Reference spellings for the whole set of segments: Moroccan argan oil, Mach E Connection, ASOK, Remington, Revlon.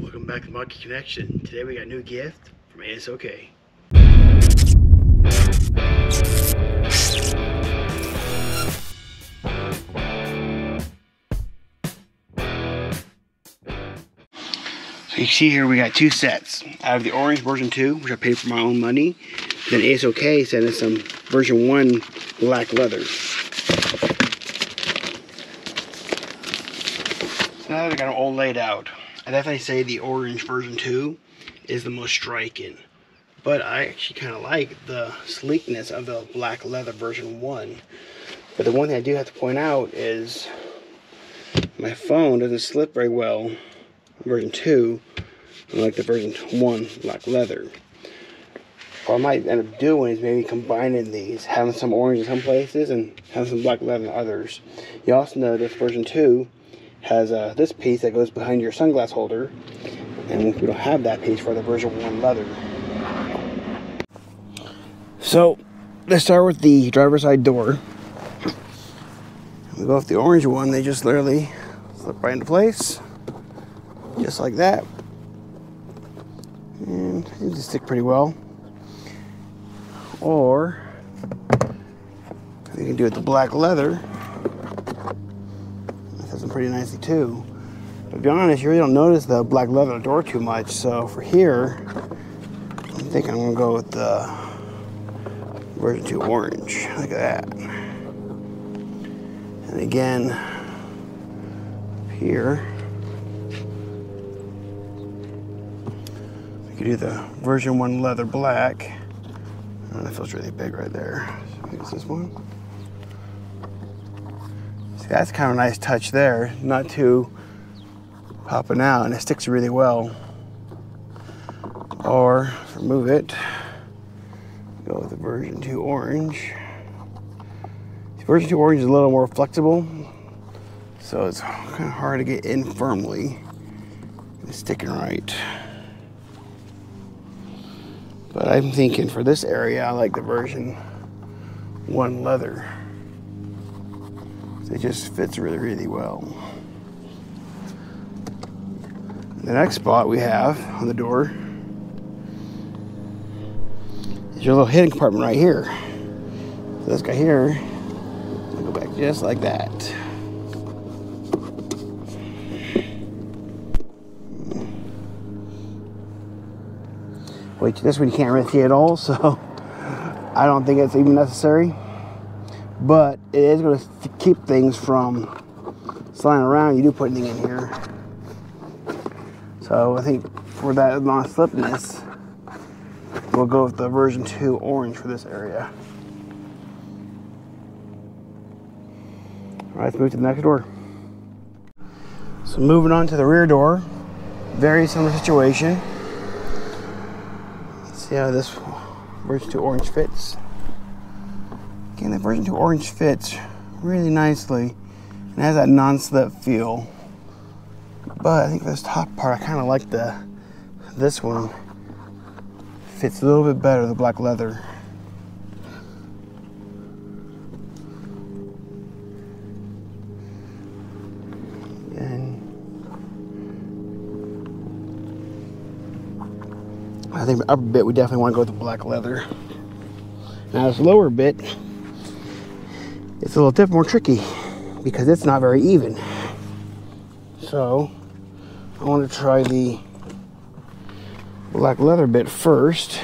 Welcome back to Mach E Connection. Today we got a new gift from ASOK. So you see here we got two sets. I have the orange version 2, which I paid for my own money. Then ASOK sent us some version 1 black leather. So now they got them all laid out. I definitely say the orange version 2 is the most striking, but I actually kind of like the sleekness of the black leather version 1. But the one thing I do have to point out is my phone doesn't slip very well on version 2, unlike the version 1 black leather. What I might end up doing is maybe combining these, having some orange in some places and having some black leather in others. You also know this version 2 has this piece that goes behind your sunglass holder, and we don't have that piece for the version 1 leather. So let's start with the driver's side door. We go with the orange one, they just literally slip right into place, just like that, and it just stick pretty well. Or you can do it the black leather. Pretty nicely too, but to be honest, you really don't notice the black leather door too much. So for here, I'm thinking I'm gonna go with the version 2 orange, like that. And again, here, we could do the version 1 leather black. Oh, that feels really big right there. So I think it's this one. That's kind of a nice touch there, not too popping out, and it sticks really well. Or remove it, go with the version 2 orange. The version 2 orange is a little more flexible, so it's kind of hard to get in firmly. It's sticking right. But I'm thinking for this area, I like the version 1 leather. It just fits really, really well. The next spot we have on the door is your little hidden compartment right here. So this guy here, I'll go back just like that. Wait, this one you can't really see at all, so I don't think it's even necessary. But it is going to keep things from sliding around. You do put anything in here. So I think for that non-slipness, we'll go with the version 2 orange for this area. All right, let's move to the next door. So moving on to the rear door, very similar situation. Let's see how this version 2 orange fits. Again, the version 2 orange fits really nicely and has that non-slip feel. But I think for this top part, I kind of like this one. Fits a little bit better, the black leather. And I think the upper bit, we definitely want to go with the black leather. Now this lower bit, it's a little bit more tricky because it's not very even. So I want to try the black leather bit first.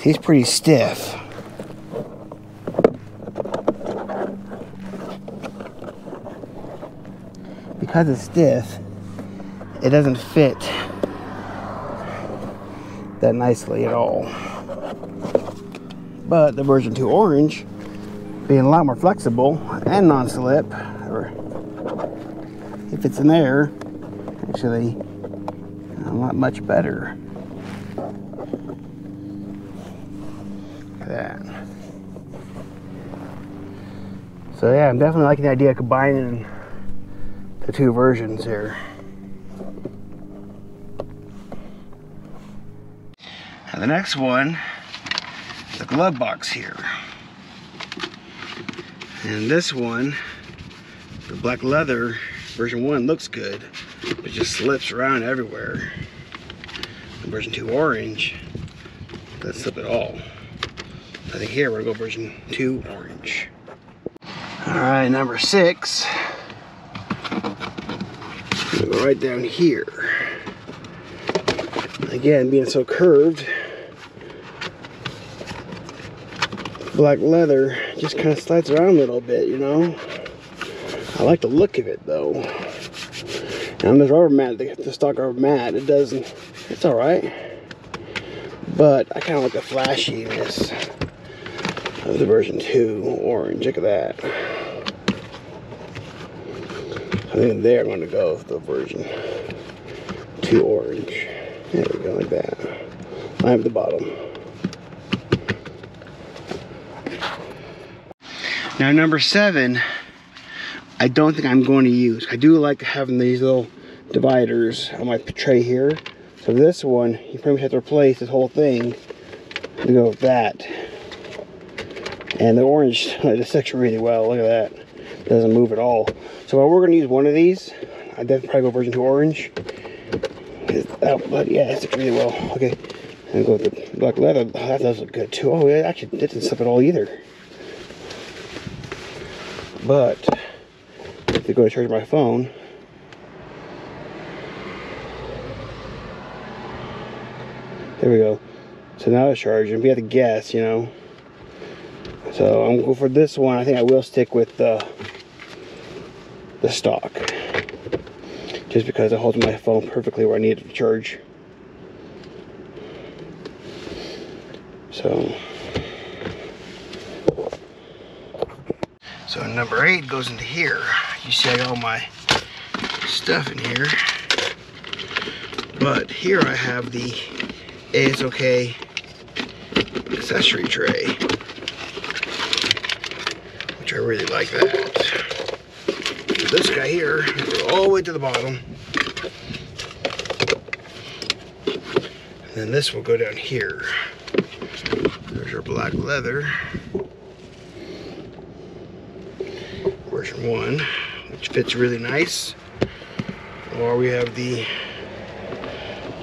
He's pretty stiff. Because it's stiff, it doesn't fit that nicely at all. But the version 2 orange, being a lot more flexible and non-slip, or if it's in there, actually a lot much better. Look at that. So yeah, I'm definitely liking the idea of combining the two versions here. Now the next one, the glove box here. And this one, the black leather version 1 looks good, It just slips around everywhere. Version 2 orange doesn't slip at all. I think here we're gonna go version 2 orange. Alright, number 6. We'll go right down here. Again, being so curved, black leather just kind of slides around a little bit, you know. I like the look of it though. And this rubber mat, the stock rubber mat, it doesn't, it's alright. But I kind of like the flashiness of the version 2 orange. Look at that. I think they're going to go with the version 2 orange. There we go, like that. I have the bottom. Now number 7, I don't think I'm going to use. I do like having these little dividers on my tray here. So this one, you pretty much have to replace this whole thing to go with that. And the orange, this section really well, look at that. It doesn't move at all. So if I were going to use one of these, I'd definitely probably go version 2 orange. Oh, but yeah, it sticks really well. Okay, and go with the black leather. Oh, that does look good too. Oh, yeah, actually, it didn't slip at all either. But if you go to charge my phone, there we go. So now it's charging. We have to guess, you know. So I'm going for this one. I think I will stick with the stock, just because it holds my phone perfectly where I need it to charge. So number 8 goes into here. You see I got all my stuff in here, but here I have the ASOK accessory tray, which I really like that. This guy here, all the way to the bottom. And then this will go down here. There's your black leather. Version 1, which fits really nice. Or we have the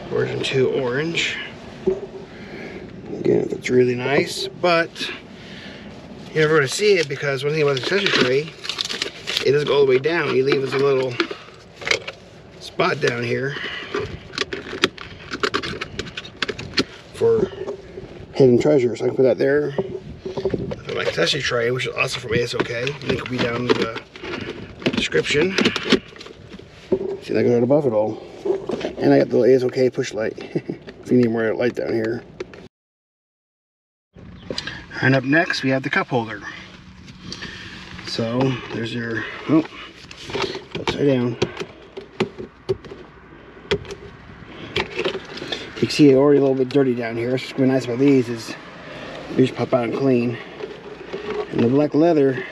version 2 orange. Again, it fits really nice, but you're never gonna see it because one thing about the accessory tray, it doesn't go all the way down. You leave us a little spot down here for hidden treasures. I can put that there. My accessory tray, which is also from ASOK. Link will be down in the description. See, that goes right above it all. And I got the little ASOK push light if you need more light down here. And up next, we have the cup holder. So there's your, oh, upside down. You can see it's already a little bit dirty down here. What's really nice about these is they just pop out and clean. And the black leather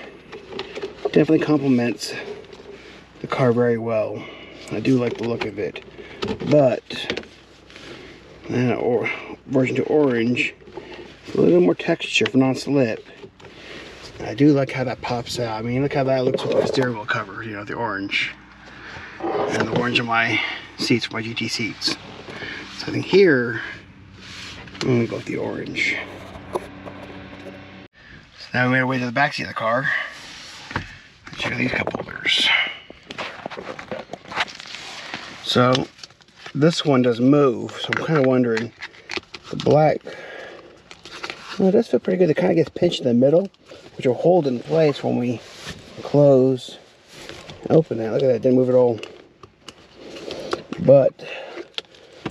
definitely complements the car very well. I do like the look of it. But or version 2 orange, it's a little more texture for non-slip. I do like how that pops out. I mean, look how that looks with the steering wheel cover, you know, the orange. And the orange on my seats, my GT seats. So I think here, I'm gonna go with the orange. So now we made our way to the back seat of the car. Let's check out these cup holders. So this one does move, so I'm kind of wondering, the black, well, it does feel pretty good. It kind of gets pinched in the middle, which will hold in place when we close and open that. Look at that, it didn't move at all. But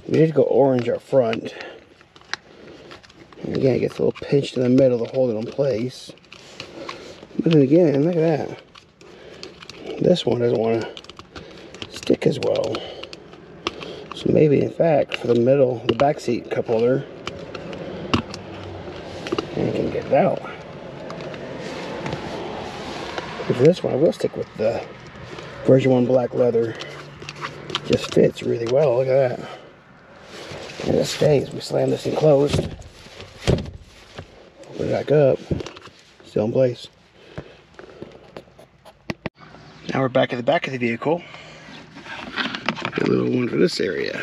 we did go orange up front. And again, it gets a little pinched in the middle to hold it in place. But then again, look at that. This one doesn't want to stick as well. So maybe, in fact, for the middle, the back seat cup holder, and can get it out. For this one, I will stick with the version 1 black leather. Just fits really well. Look at that. And it stays. We slam this in closed. Put it back up. Still in place. Now we're back at the back of the vehicle. little one for this area.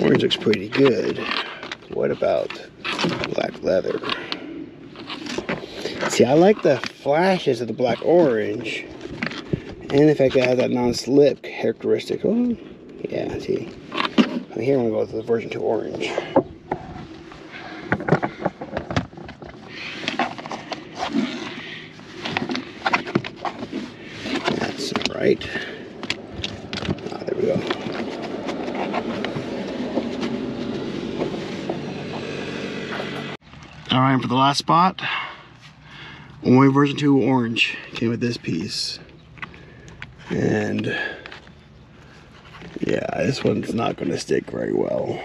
Orange looks pretty good. What about black leather? See, I like the flashes of the black orange, and the fact that it has that non-slip characteristic. Oh, yeah, see. Here I'm going to go with the version 2 orange. That's right. Ah, there we go. Alright, and for the last spot, only version 2 orange came with this piece. And yeah, this one's not going to stick very well.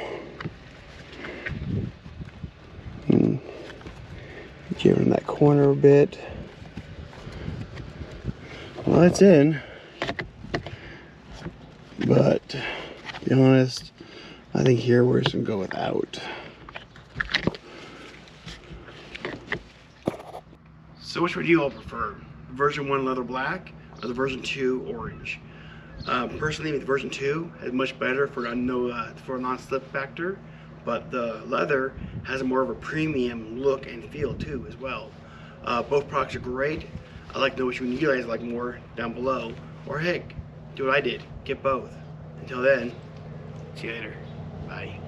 Give him that corner a bit. Well, it's in. But, to be honest, I think here we're just going to go without. So which would you all prefer? Version 1 leather black or the version 2 orange? Personally, the version 2 is much better for a non-slip factor, but the leather has more of a premium look and feel too as well. Both products are great. I'd like to know which one you guys like more down below, or heck, do what I did, get both. Until then, see you later, bye.